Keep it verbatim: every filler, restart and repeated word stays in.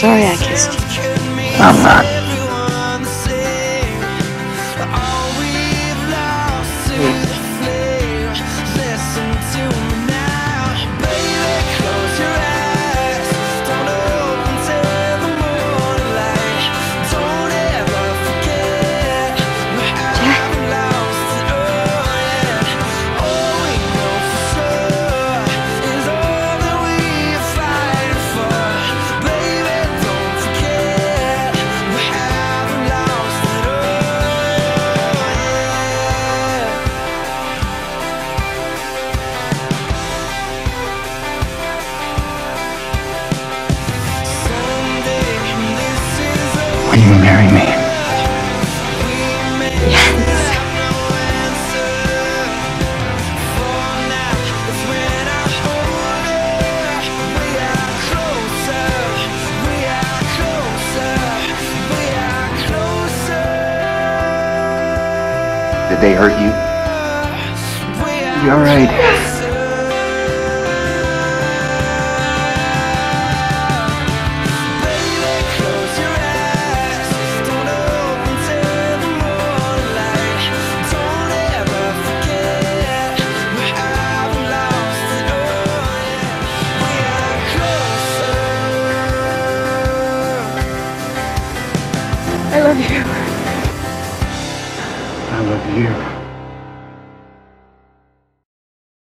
sorry I kissed you. I'm not. Will you marry me? Yes. Did they hurt you? You're all right.